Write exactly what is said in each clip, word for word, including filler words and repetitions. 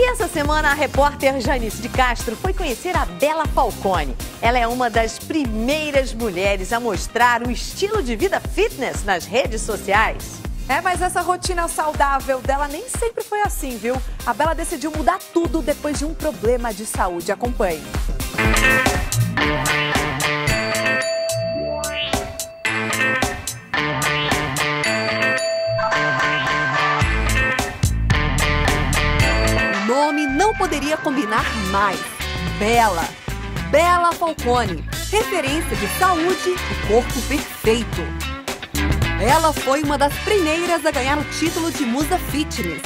E essa semana a repórter Janice de Castro foi conhecer a Bella Falconi. Ela é uma das primeiras mulheres a mostrar o estilo de vida fitness nas redes sociais. É, mas essa rotina saudável dela nem sempre foi assim, viu? A Bella decidiu mudar tudo depois de um problema de saúde. Acompanhe. Não poderia combinar mais. Bella. Bella Falconi, referência de saúde e corpo perfeito. Ela foi uma das primeiras a ganhar o título de Musa Fitness.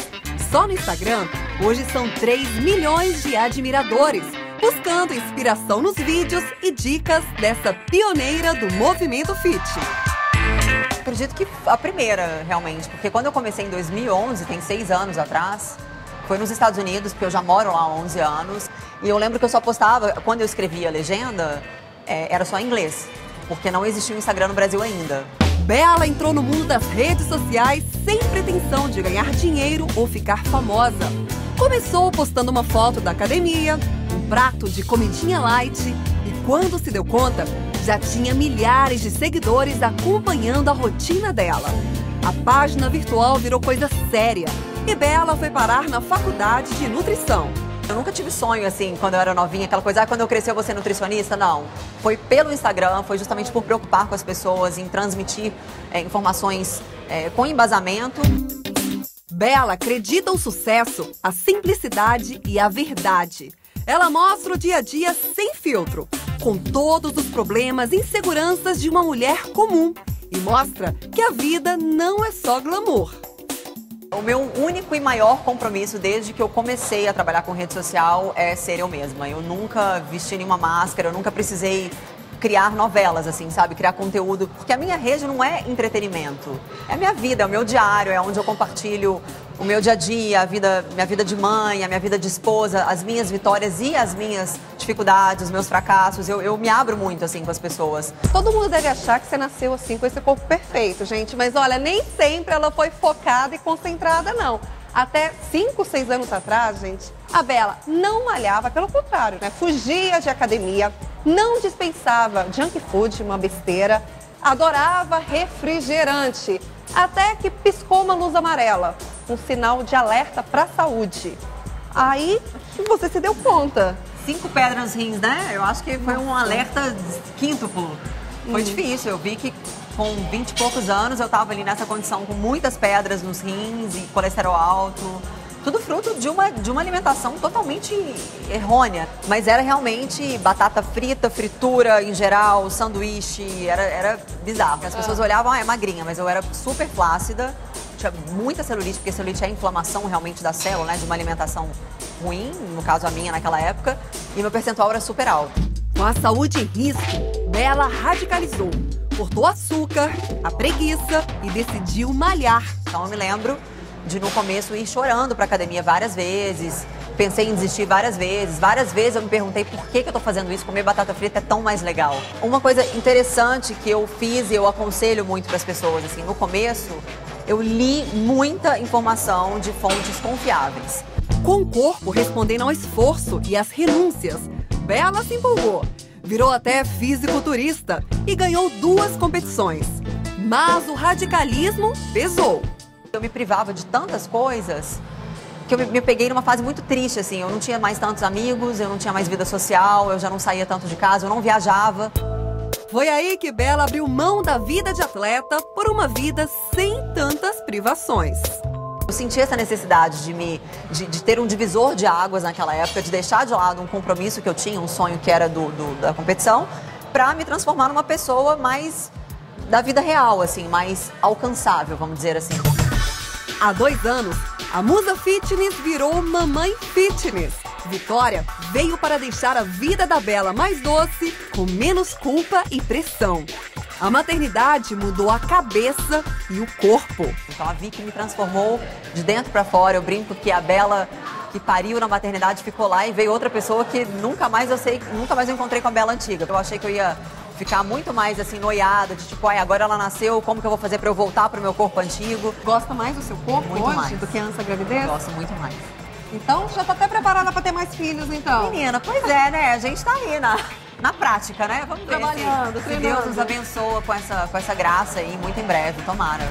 Só no Instagram, hoje são três milhões de admiradores, buscando inspiração nos vídeos e dicas dessa pioneira do movimento fit. Acredito que a primeira, realmente, porque quando eu comecei em dois mil e onze, tem seis anos atrás, foi nos Estados Unidos, porque eu já moro lá há onze anos. E eu lembro que eu só postava, quando eu escrevia a legenda, é, era só em inglês. Porque não existia o Instagram no Brasil ainda. Bella entrou no mundo das redes sociais sem pretensão de ganhar dinheiro ou ficar famosa. Começou postando uma foto da academia, um prato de comidinha light. E quando se deu conta, já tinha milhares de seguidores acompanhando a rotina dela. A página virtual virou coisa séria. E Bella foi parar na faculdade de nutrição. Eu nunca tive sonho, assim, quando eu era novinha, aquela coisa, ah, quando eu crescer eu vou ser nutricionista, não. Foi pelo Instagram, foi justamente por preocupar com as pessoas, em transmitir é, informações é, com embasamento. Bella acredita o sucesso, a simplicidade e a verdade. Ela mostra o dia a dia sem filtro, com todos os problemas e inseguranças de uma mulher comum. E mostra que a vida não é só glamour. O meu único e maior compromisso desde que eu comecei a trabalhar com rede social é ser eu mesma. Eu nunca vesti nenhuma máscara, eu nunca precisei criar novelas, assim, sabe? Criar conteúdo. Porque a minha rede não é entretenimento. É a minha vida, é o meu diário, é onde eu compartilho o meu dia a dia, a vida, minha vida de mãe, a minha vida de esposa, as minhas vitórias e as minhas dificuldades, os meus fracassos. Eu, eu me abro muito, assim, com as pessoas. Todo mundo deve achar que você nasceu, assim, com esse corpo perfeito, gente. Mas, olha, nem sempre ela foi focada e concentrada, não. Até cinco, seis anos atrás, gente, a Bella não malhava, pelo contrário, né? Fugia de academia, não dispensava junk food, uma besteira, adorava refrigerante. Até que piscou uma luz amarela, um sinal de alerta para a saúde. Aí você se deu conta. Cinco pedras nos rins, né? Eu acho que foi um alerta quíntuplo. Foi uhum. difícil, eu vi que com vinte e poucos anos eu estava ali nessa condição com muitas pedras nos rins e colesterol alto. Tudo fruto de uma, de uma alimentação totalmente errônea. Mas era realmente batata frita, fritura em geral, sanduíche, era, era bizarro. As pessoas olhavam, ah, é magrinha, mas eu era super flácida, tinha muita celulite, porque celulite é a inflamação realmente da célula, né, de uma alimentação ruim, no caso a minha naquela época, e meu percentual era super alto. Com a saúde em risco, Bella radicalizou. Cortou o açúcar, a preguiça e decidiu malhar. Então eu me lembro de no começo ir chorando para academia várias vezes, pensei em desistir várias vezes, várias vezes eu me perguntei por que, que eu tô fazendo isso, comer batata frita é tão mais legal. Uma coisa interessante que eu fiz e eu aconselho muito para as pessoas, assim, no começo eu li muita informação de fontes confiáveis. Com o corpo respondendo ao esforço e às renúncias, Bella se empolgou, virou até fisiculturista e ganhou duas competições. Mas o radicalismo pesou. Eu me privava de tantas coisas que eu me, me peguei numa fase muito triste, assim. Eu não tinha mais tantos amigos, eu não tinha mais vida social, eu já não saía tanto de casa, eu não viajava. Foi aí que Bella abriu mão da vida de atleta por uma vida sem tantas privações. Eu senti essa necessidade de, me, de, de ter um divisor de águas naquela época, de deixar de lado um compromisso que eu tinha, um sonho que era do, do, da competição, para me transformar numa pessoa mais da vida real, assim, mais alcançável, vamos dizer assim. Há dois anos, a Musa Fitness virou Mamãe Fitness. Vitória veio para deixar a vida da Bella mais doce, com menos culpa e pressão. A maternidade mudou a cabeça e o corpo. Então a Vicky me transformou de dentro para fora. Eu brinco que a Bella que pariu na maternidade ficou lá e veio outra pessoa que nunca mais eu sei, nunca mais eu encontrei com a Bella antiga. Eu achei que eu ia ficar muito mais, assim, noiada, de tipo, ai, agora ela nasceu, como que eu vou fazer pra eu voltar pro meu corpo antigo? Gosta mais do seu corpo muito hoje mais. Do que antes da gravidez? Gosto muito mais. Então já tá até preparada para ter mais filhos, então. Menina, pois é, né? A gente tá ali na, na prática, né? Vamos ver. Trabalhando, se, se Deus nos abençoa com essa, com essa graça aí, muito em breve, tomara.